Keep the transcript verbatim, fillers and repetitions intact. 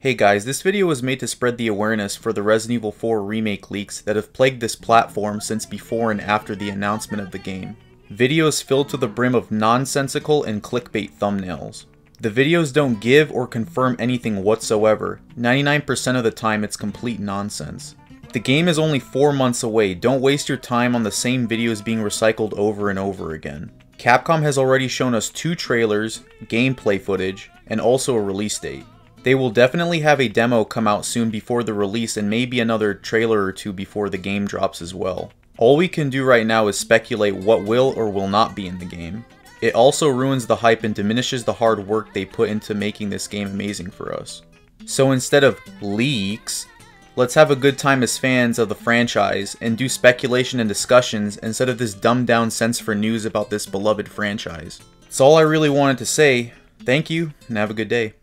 Hey guys, this video was made to spread the awareness for the Resident Evil four Remake leaks that have plagued this platform since before and after the announcement of the game. Videos filled to the brim of nonsensical and clickbait thumbnails. The videos don't give or confirm anything whatsoever. ninety-nine percent of the time it's complete nonsense. The game is only four months away, don't waste your time on the same videos being recycled over and over again. Capcom has already shown us two trailers, gameplay footage, and also a release date. They will definitely have a demo come out soon before the release and maybe another trailer or two before the game drops as well. All we can do right now is speculate what will or will not be in the game. It also ruins the hype and diminishes the hard work they put into making this game amazing for us. So instead of leaks, let's have a good time as fans of the franchise and do speculation and discussions instead of this dumbed down sense for news about this beloved franchise. That's all I really wanted to say. Thank you and have a good day.